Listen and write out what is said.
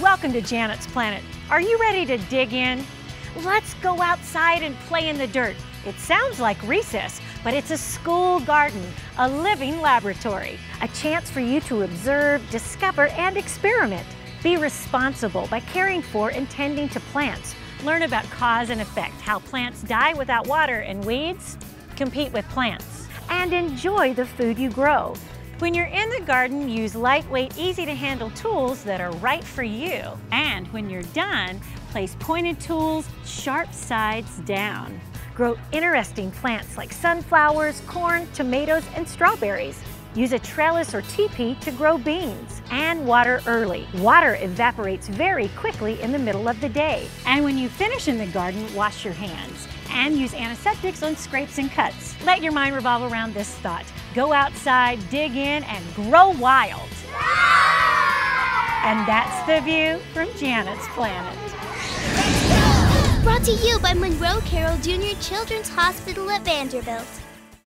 Welcome to Janet's Planet. Are you ready to dig in? Let's go outside and play in the dirt. It sounds like recess, but it's a school garden, a living laboratory, a chance for you to observe, discover, and experiment. Be responsible by caring for and tending to plants. Learn about cause and effect, how plants die without water and weeds. Compete with plants. And enjoy the food you grow. When you're in the garden, use lightweight, easy-to-handle tools that are right for you. And when you're done, place pointed tools sharp sides down. Grow interesting plants like sunflowers, corn, tomatoes, and strawberries. Use a trellis or teepee to grow beans, and water early. Water evaporates very quickly in the middle of the day. And when you finish in the garden, wash your hands and use antiseptics on scrapes and cuts. Let your mind revolve around this thought. Go outside, dig in, and grow wild. And that's the view from Janet's Planet. Brought to you by Monroe Carell Jr. Children's Hospital at Vanderbilt.